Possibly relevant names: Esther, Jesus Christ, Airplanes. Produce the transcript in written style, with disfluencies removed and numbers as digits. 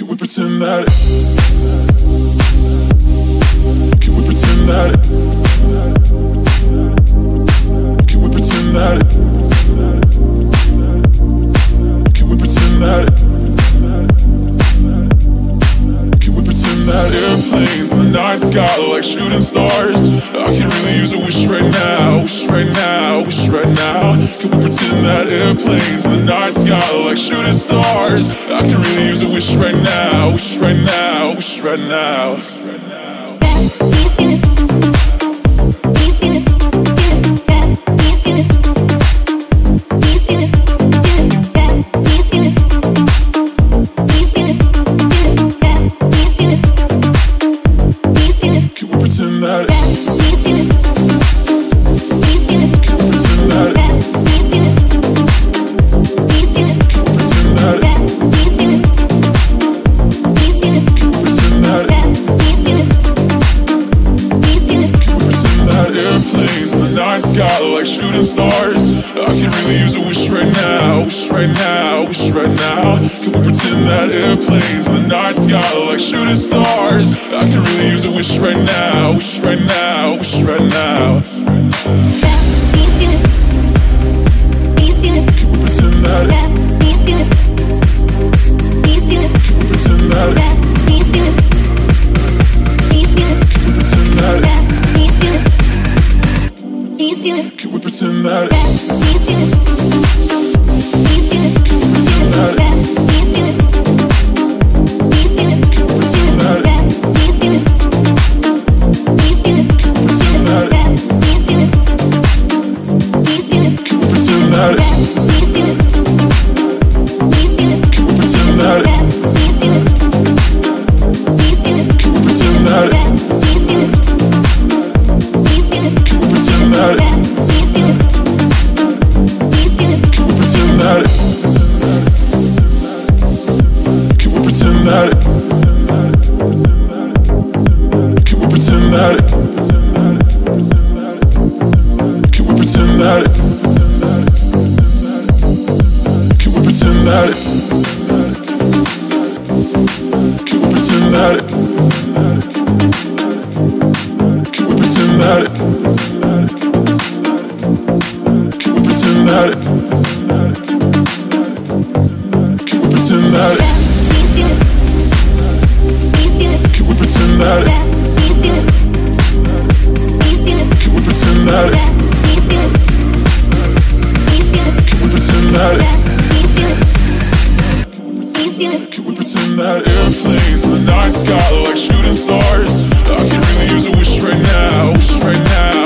Airplanes in the night sky like shooting stars. I could really use a wish right now, wish right now, wish right now. Can we pretend that airplanes in the night sky like shooting stars? I could really use a wish right now, wish right now, wish right now. That is beautiful. Like shooting stars, I can really use a wish right now, wish right now, wish right now. Can we pretend that airplanes in the night sky like shooting stars? I can really use a wish right now, wish right now, wish right now. That is beautiful. He's beautiful. Can we pretend that? He's beautiful. He's beautiful. Can we pretend that? He's beautiful. He's beautiful. Can we pretend that? He's beautiful. He's beautiful. Can we pretend that he's beautiful? He's beautiful. Can we pretend that he's beautiful? He's beautiful. Can we pretend that he's beautiful? He's beautiful. Can we pretend that he's beautiful? He's beautiful. Can we pretend that he's beautiful? He's beautiful. Can we pretend that he's beautiful? He's beautiful. Can we pretend that he's beautiful? Can we pretend that it? Can we pretend that it? Can we pretend that it? Can we pretend that it? Can we pretend that it? Can we pretend that it? Can we pretend that it? Can we pretend that he's beautiful? He's beautiful. Can we pretend that he's beautiful? He's beautiful. Can we pretend that he's beautiful? He's beautiful. Can we pretend that he's beautiful? He's beautiful. Can we pretend that airplanes in the night sky like shooting stars? I can really use a wish right now, wish right now.